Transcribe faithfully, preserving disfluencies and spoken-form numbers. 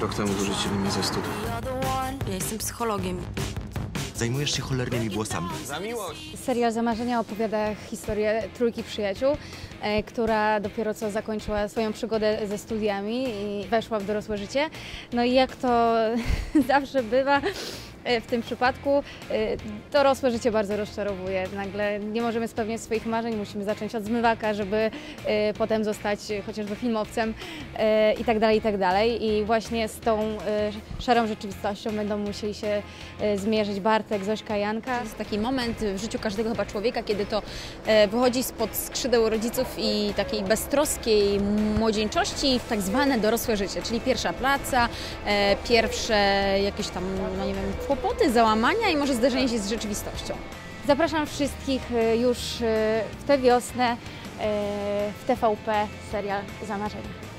Rok temu wyrzucili mnie ze studiów. Ja jestem psychologiem. Zajmujesz się cholernymi włosami. Za miłość! Serial Za marzenia opowiada historię trójki przyjaciół, e, która dopiero co zakończyła swoją przygodę ze studiami i weszła w dorosłe życie. No i jak to zawsze bywa, w tym przypadku dorosłe życie bardzo rozczarowuje. Nagle nie możemy spełniać swoich marzeń, musimy zacząć od zmywaka, żeby potem zostać chociażby filmowcem i tak dalej, i tak dalej. I właśnie z tą szarą rzeczywistością będą musieli się zmierzyć Bartek, Zośka, Janka. To jest taki moment w życiu każdego chyba człowieka, kiedy to wychodzi spod skrzydeł rodziców i takiej beztroskiej młodzieńczości w tak zwane dorosłe życie, czyli pierwsza praca, pierwsze jakieś tam, no nie wiem, kłopoty, załamania i może zderzenie się z rzeczywistością. Zapraszam wszystkich już w tę wiosnę w T V P serial Za marzenia.